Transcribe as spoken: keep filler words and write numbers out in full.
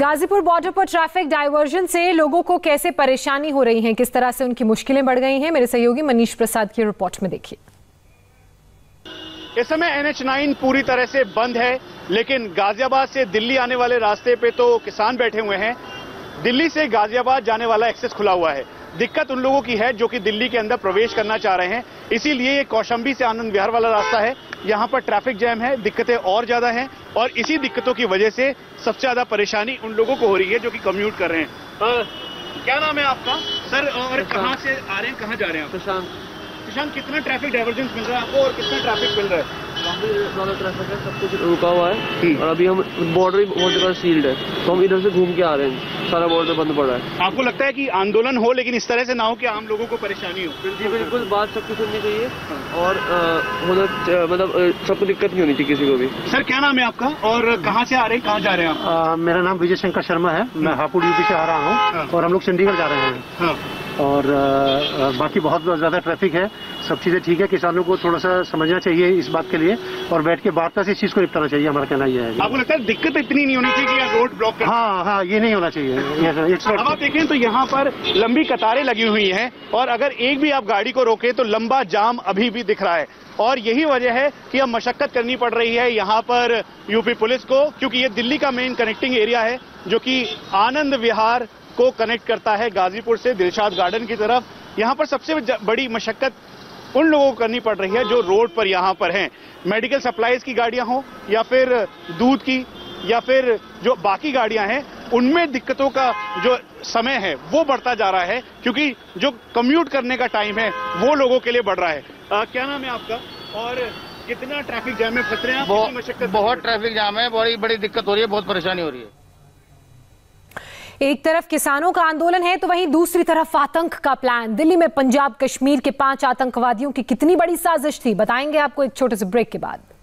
Ghazipur border पर traffic diversion से लोगों को कैसे परेशानी हो रही है, किस तरह से उनकी मुश्किलें बढ़ गई हैं, मेरे सहयोगी मनीष प्रसाद की रिपोर्ट में देखिए। इस समय एन एच नाइन पूरी तरह से बंद है, लेकिन गाजियाबाद से दिल्ली आने वाले रास्ते पे तो किसान बैठे हुए हैं। दिल्ली से गाजियाबाद जाने वाला एक्सेस खुला हुआ है। दिक्कत उन लोगों की है जो कि दिल्ली के अंदर प्रवेश करना चाह रहे हैं, इसीलिए ये कौशंबी से आनंद विहार वाला रास्ता है। यहाँ पर ट्रैफिक जैम है, दिक्कतें और ज्यादा हैं और इसी दिक्कतों की वजह से सबसे ज्यादा परेशानी उन लोगों को हो रही है जो कि कम्यूट कर रहे हैं। आ, क्या नाम है आपका सर, और कहाँ से आ रहे हैं, कहाँ जा रहे हैं? निशांत। निशांत, कितना ट्रैफिक डाइवर्जेंस मिल रहा है आपको और कितना ट्रैफिक मिल रहा है? ट्रैफिक है, सब कुछ रुका हुआ है और अभी हम बॉर्डर बहुत ज्यादा सील्ड है, तो हम इधर से घूम के आ रहे हैं, सारा बॉर्डर बंद पड़ा है। आपको लगता है कि आंदोलन हो लेकिन इस तरह से ना हो कि आम लोगों को परेशानी हो? बिल्कुल बिल्कुल, बात सबको सुननी चाहिए और मतलब मतलब सबको दिक्कत नहीं होनी चाहिए किसी को भी। सर क्या नाम है आपका और कहाँ से आ रहे हैं, कहाँ जा रहे हैं आप? मेरा नाम विजय शंकर शर्मा है, मैं हापुड़ यूपी से आ रहा हूँ और हम लोग चंडीगढ़ जा रहे हैं। और बाकी बहुत ज़्यादा ट्रैफिक है, सब चीज़ें ठीक है। किसानों को थोड़ा सा समझना चाहिए इस बात के लिए और बैठ के वार्ता से इस चीज़ को निपटाना चाहिए, हमारा कहना यह है। आपको लगता है दिक्कत इतनी नहीं होनी चाहिए कि रोड ब्लॉक? हाँ हाँ, ये नहीं होना चाहिए। अब आप देखें तो यहाँ पर लंबी कतारें लगी हुई हैं और अगर एक भी आप गाड़ी को रोकें तो लंबा जाम अभी भी दिख रहा है और यही वजह है कि अब मशक्कत करनी पड़ रही है यहाँ पर यूपी पुलिस को, क्योंकि ये दिल्ली का मेन कनेक्टिंग एरिया है जो कि आनंद विहार को कनेक्ट करता है गाजीपुर से दिलशाद गार्डन की तरफ। यहाँ पर सबसे बड़ी मशक्कत उन लोगों को करनी पड़ रही है जो रोड पर यहाँ पर हैं, मेडिकल सप्लाईज की गाड़ियाँ हों या फिर दूध की या फिर जो बाकी गाड़ियाँ हैं, उनमें दिक्कतों का जो समय है वो बढ़ता जा रहा है क्योंकि जो कम्यूट करने का टाइम है वो लोगों के लिए बढ़ रहा है। आ, क्या नाम है आपका और कितना ट्रैफिक जाम में फंस रहे हैं आप? मशक्कत, बहुत ट्रैफिक जाम है, बड़ी बड़ी दिक्कत हो रही है, बहुत परेशानी हो रही है। एक तरफ किसानों का आंदोलन है तो वहीं दूसरी तरफ आतंक का प्लान। दिल्ली में पंजाब कश्मीर के पांच आतंकवादियों की कितनी बड़ी साजिश थी, बताएंगे आपको एक छोटे से ब्रेक के बाद।